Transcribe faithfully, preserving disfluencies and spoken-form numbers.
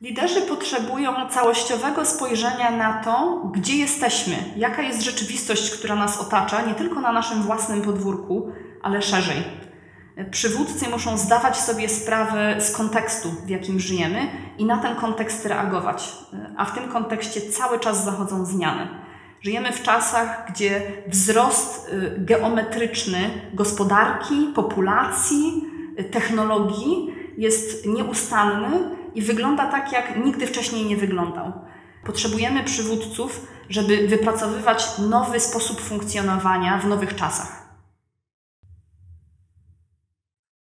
Liderzy potrzebują całościowego spojrzenia na to, gdzie jesteśmy, jaka jest rzeczywistość, która nas otacza, nie tylko na naszym własnym podwórku, ale szerzej. Przywódcy muszą zdawać sobie sprawę z kontekstu, w jakim żyjemy i na ten kontekst reagować, a w tym kontekście cały czas zachodzą zmiany. Żyjemy w czasach, gdzie wzrost geometryczny gospodarki, populacji, technologii jest nieustanny i wygląda tak, jak nigdy wcześniej nie wyglądał. Potrzebujemy przywódców, żeby wypracowywać nowy sposób funkcjonowania w nowych czasach.